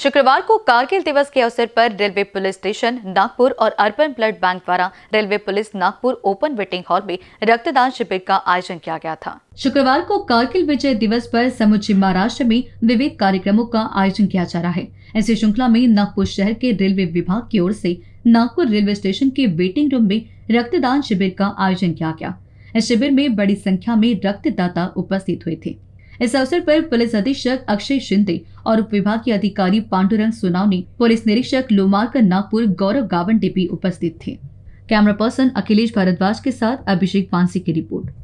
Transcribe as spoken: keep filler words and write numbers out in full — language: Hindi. शुक्रवार को कारगिल दिवस के अवसर पर रेलवे पुलिस स्टेशन नागपुर और अर्बन ब्लड बैंक द्वारा railway police Nagpur open waiting hall में रक्तदान शिविर का आयोजन किया गया था। शुक्रवार को कारगिल विजय दिवस पर समूचे महाराष्ट्र में विविध कार्यक्रमों का आयोजन किया जा रहा है। ऐसी श्रृंखला में नागपुर शहर के रेलवे विभाग की ओर से नागपुर रेलवे स्टेशन के वेटिंग रूम में रक्तदान शिविर का आयोजन किया गया। इस शिविर में बड़ी संख्या में रक्तदाता उपस्थित हुए थे। इस अवसर पर पुलिस अधीक्षक अक्षय शिंदे और उप विभागीय अधिकारी पांडुरंग सुनावणी, पुलिस निरीक्षक लोमार्क नागपुर गौरव गावंडे भी उपस्थित थे। कैमरा पर्सन अखिलेश भारद्वाज के साथ अभिषेक पांसी की रिपोर्ट।